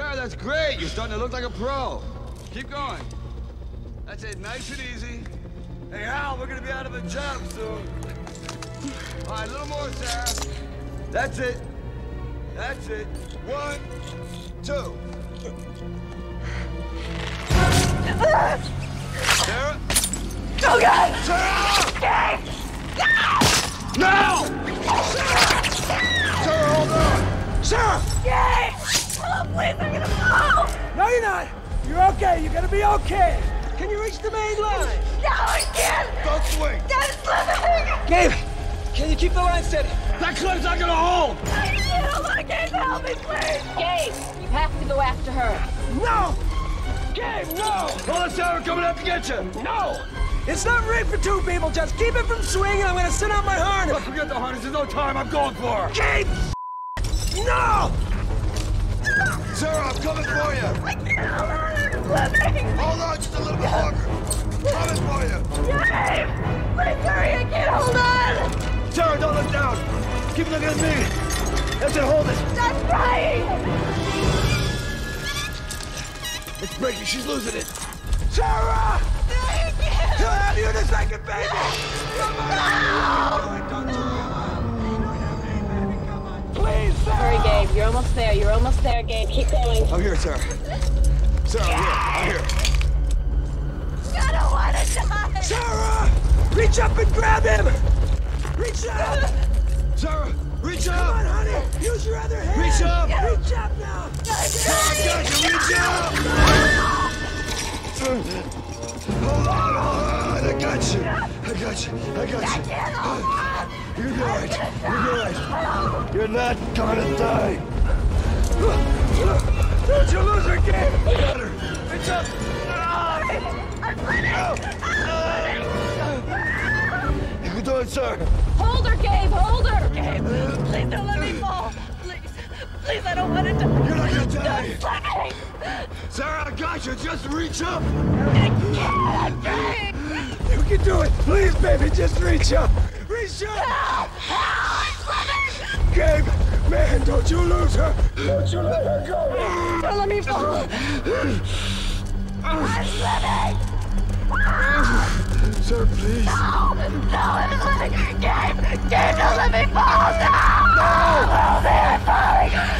Sarah, that's great. You're starting to look like a pro. Keep going. That's it, nice and easy. Hey, Hal, we're gonna be out of a job soon. All right, a little more, Sarah. That's it. That's it. 1, 2. Sarah? Oh, God! Sarah! Gabe! No! Sarah! Sarah, hold on! Sarah! Gabe! Oh, please, I'm gonna fall! No, you're not! You're okay, you're gonna be okay! Can you reach the main line? No, I can't! Don't swing! That's slipping! Gabe, can you keep the line steady? That clip's not gonna hold! I do! I can't help it, please! Gabe, you have to go after her. No! Gabe, no! Well, it's Sarah coming up to get you! No! It's not rigged for two people, just keep it from swinging, I'm gonna send out my harness! Don't forget the harness, there's no time, I'm going for her! Gabe, no! Sarah, I'm coming for you! I can't, I'm slipping! Hold on just a little bit longer! Coming for you! Gabe! Please hurry, I can't hold on! Sarah, don't look down! Keep looking at me! That's it, hold it! Stop crying! It's breaking, she's losing it. Sarah! No, you can't! She'll have you in a second, baby! No! Come on! No! No! Baby, come on. Please, Sarah! Hurry, Gabe, you're almost there, Gabe. Keep going. I'm here, Sarah. Sarah, I'm here, I don't want to die! Sarah! Reach up and grab him! Reach up! Sarah, reach up! Come on, honey, use your other hand! Reach up! Yeah. Reach up now! Sarah, got you, reach up! Hold on, I got you. I got you. You'll be all right. You're not gonna die. Don't you lose her, Gabe. I got her. It's up. I'm bleeding. You can do it, sir. Hold her, Gabe. Hold her. Gabe, please don't let me fall. Please, I don't want to die. You're not gonna die. Sarah, I got you. Just reach up. I can't. You can do it. Please, baby, just reach up. Reach up. Help! Gabe, man, don't you lose her. Don't you let her go. Don't let me fall. I'm living. Sarah, please. No, I'm living. Gabe, don't let me fall. No. Oh, they're falling.